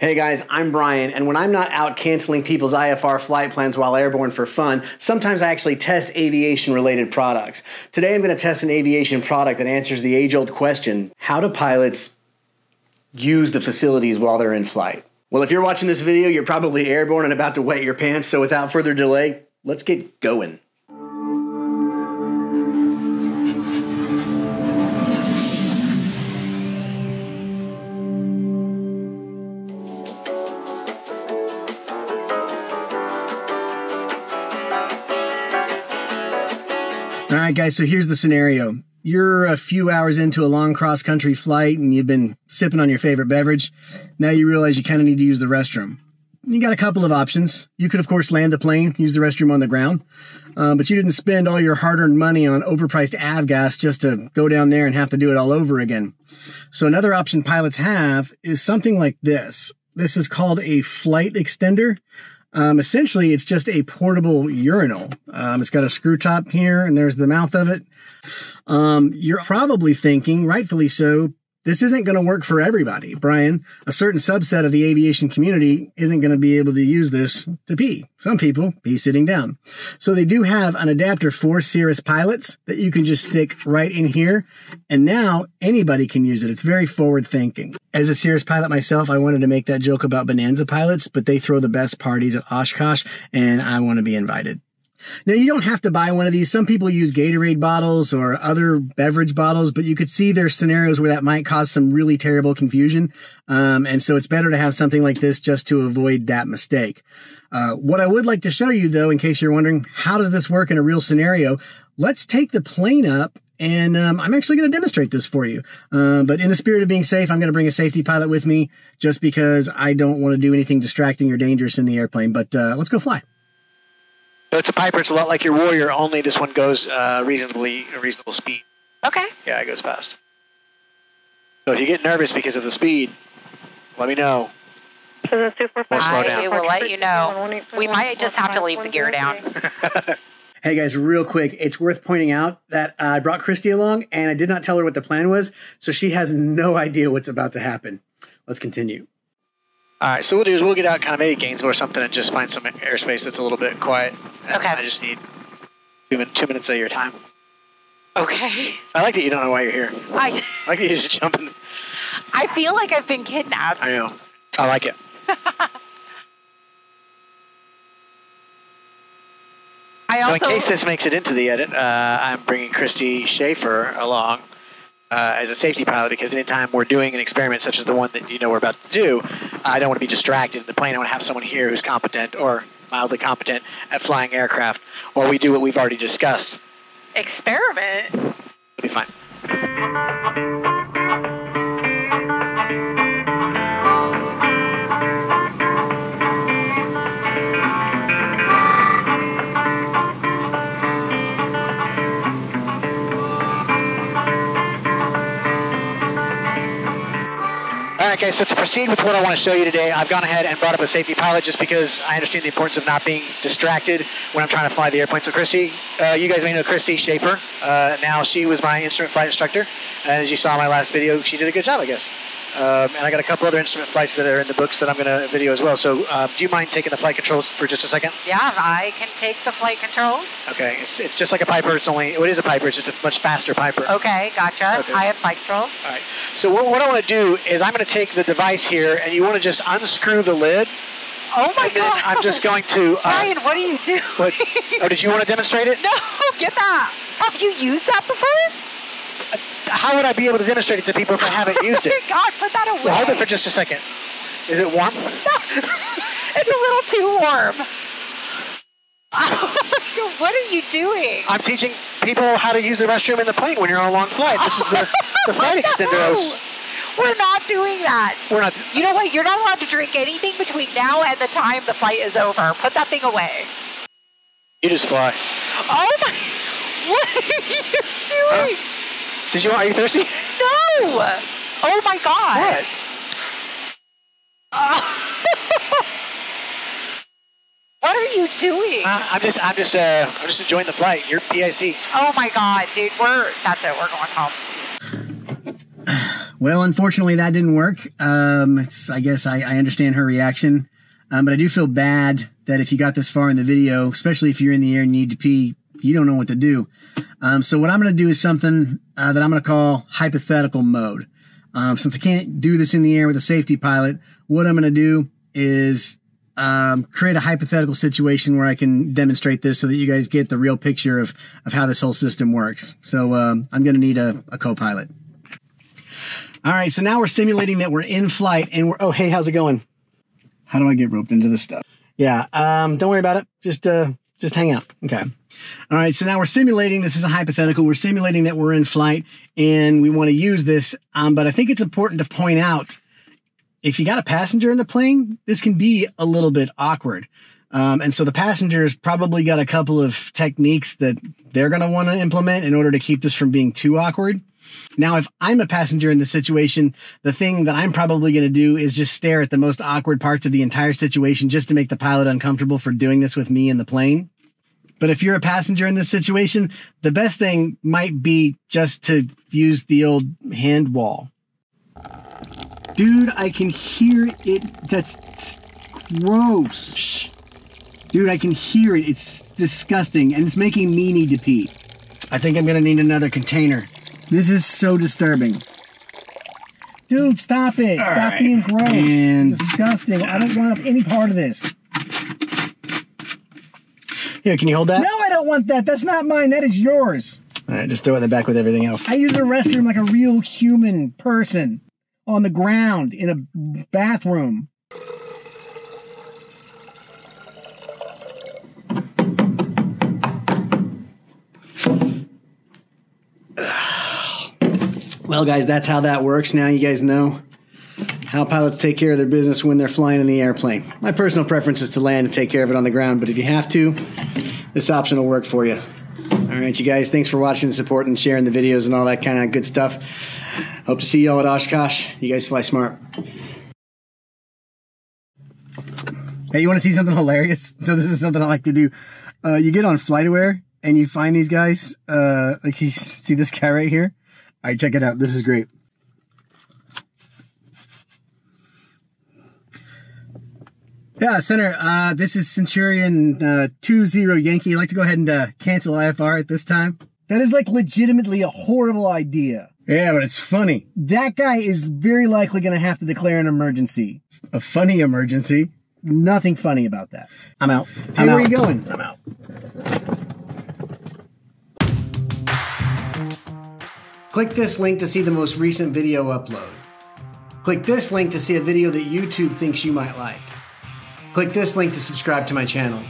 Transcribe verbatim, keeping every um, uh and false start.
Hey guys, I'm Brian, and when I'm not out canceling people's I F R flight plans while airborne for fun, sometimes I actually test aviation-related products. Today I'm going to test an aviation product that answers the age-old question, how do pilots use the facilities while they're in flight? Well, if you're watching this video, you're probably airborne and about to wet your pants, so without further delay, let's get going. All right, guys, so here's the scenario. You're a few hours into a long cross-country flight and you've been sipping on your favorite beverage. Now you realize you kind of need to use the restroom. You got a couple of options. You could, of course, land the plane, use the restroom on the ground, uh, but you didn't spend all your hard-earned money on overpriced Avgas just to go down there and have to do it all over again. So another option pilots have is something like this. This is called a flight extender. Um, essentially, it's just a portable urinal. Um, it's got a screw top here, and there's the mouth of it. Um, you're probably thinking, rightfully so, this isn't going to work for everybody, Brian. A certain subset of the aviation community isn't going to be able to use this to pee. Some people pee sitting down. So they do have an adapter for Cirrus pilots that you can just stick right in here. And now anybody can use it. It's very forward thinking. As a Cirrus pilot myself, I wanted to make that joke about Bonanza pilots, but they throw the best parties at Oshkosh and I want to be invited. Now, you don't have to buy one of these. Some people use Gatorade bottles or other beverage bottles, but you could see there's scenarios where that might cause some really terrible confusion. Um, and so it's better to have something like this just to avoid that mistake. Uh, what I would like to show you, though, in case you're wondering, how does this work in a real scenario? Let's take the plane up. And um, I'm actually going to demonstrate this for you. Uh, but in the spirit of being safe, I'm going to bring a safety pilot with me just because I don't want to do anything distracting or dangerous in the airplane. But uh, let's go fly. So it's a Piper. It's a lot like your Warrior, only this one goes uh, reasonably reasonable speed. Okay. Yeah, it goes fast. So if you get nervous because of the speed, let me know. We'll slow down. We will let you know. We might just have to leave the gear down. Hey guys, real quick, it's worth pointing out that uh, I brought Christy along and I did not tell her what the plan was, so she has no idea what's about to happen. Let's continue. All right, so what we'll do is we'll get out kind of maybe Gainesville or something and just find some airspace that's a little bit quiet. And okay. I just need two, min two minutes of your time. Okay. I like that you don't know why you're here. I, I like that you just jump in. I feel like I've been kidnapped. I know. I like it. I also, so in case this makes it into the edit, uh, I'm bringing Christy Schaefer along. Uh, as a safety pilot, because anytime we're doing an experiment such as the one that you know we're about to do, I don't want to be distracted in the plane. I want to have someone here who's competent or mildly competent at flying aircraft while we do what we've already discussed. Experiment? It'll be fine. Okay, so to proceed with what I want to show you today, I've gone ahead and brought up a safety pilot just because I understand the importance of not being distracted when I'm trying to fly the airplane. So Christy, uh, you guys may know Christy Schaefer. Uh, now, she was my instrument flight instructor, and as you saw in my last video, she did a good job, I guess. Um, and I got a couple other instrument flights that are in the books that I'm going to video as well. So uh, do you mind taking the flight controls for just a second? Yeah, I can take the flight controls. Okay, it's, it's just like a Piper. It's only, it is a Piper, it's just a much faster Piper. Okay, gotcha. Okay. I have flight controls. All right. So what, what I want to do is I'm going to take the device here, and you want to just unscrew the lid. Oh my God. I'm just going to... Uh, Brian, what are you doing? What, oh, did you want to demonstrate it? No, get that. Have you used that before? How would I be able to demonstrate it to people if I haven't used it? God, put that away. Well, hold it for just a second. Is it warm? It's a little too warm. What are you doing? I'm teaching people how to use the restroom in the plane when you're on a long flight. This is the, the flight no. extenders. We're not doing that. We're not. You know what? You're not allowed to drink anything between now and the time the flight is over. Put that thing away. You just fly. Oh my! What are you doing? Huh? Did you? Are you thirsty? No. Oh my God. What? Uh, what are you doing? Uh, I'm just, I'm just, uh, I'm just enjoying the flight. You're P I C. Oh my God, dude. We're that's it. We're going home. Well, unfortunately, that didn't work. Um, it's, I guess I, I understand her reaction. Um, but I do feel bad that if you got this far in the video, especially if you're in the air and you need to pee, you don't know what to do. Um, so what I'm going to do is something uh, that I'm going to call hypothetical mode. Um, since I can't do this in the air with a safety pilot, what I'm going to do is um, create a hypothetical situation where I can demonstrate this so that you guys get the real picture of, of how this whole system works. So um, I'm going to need a, a co-pilot. All right, so now we're simulating that we're in flight and we're, oh, hey, how's it going? How do I get roped into this stuff? Yeah, um, don't worry about it. Just uh, just hang out. Okay. All right, so now we're simulating. This is a hypothetical. We're simulating that we're in flight, and we want to use this. Um, but I think it's important to point out, if you got a passenger in the plane, this can be a little bit awkward. Um, and so the passenger's probably got a couple of techniques that they're going to want to implement in order to keep this from being too awkward. Now, if I'm a passenger in this situation, the thing that I'm probably going to do is just stare at the most awkward parts of the entire situation just to make the pilot uncomfortable for doing this with me in the plane. But if you're a passenger in this situation, the best thing might be just to use the old hand wall. Dude, I can hear it. That's gross. Shh. Dude, I can hear it. It's disgusting, and it's making me need to pee. I think I'm going to need another container. This is so disturbing. Dude, stop it. All stop right. being gross. And disgusting. I don't want any part of this. Here, can you hold that? No, I don't want that. That's not mine. That is yours. All right, just throw it in the back with everything else. I use a restroom like a real human person on the ground in a bathroom. Well, guys, that's how that works. Now you guys know how pilots take care of their business when they're flying in the airplane. My personal preference is to land and take care of it on the ground, but if you have to, this option will work for you. All right, you guys, thanks for watching, supporting, sharing the videos, and all that kind of good stuff. Hope to see you all at Oshkosh. You guys fly smart. Hey, you want to see something hilarious? So this is something I like to do. Uh, you get on FlightAware, and you find these guys. Uh, like you see this guy right here? All right, check it out. This is great. Yeah, Center, uh, this is Centurion uh, two zero Yankee. I'd like to go ahead and uh, cancel I F R at this time. That is like legitimately a horrible idea. Yeah, but it's funny. That guy is very likely going to have to declare an emergency. A funny emergency? Nothing funny about that. I'm out. I'm hey, out. Where are you going? I'm out. Click this link to see the most recent video upload. Click this link to see a video that YouTube thinks you might like. Click this link to subscribe to my channel.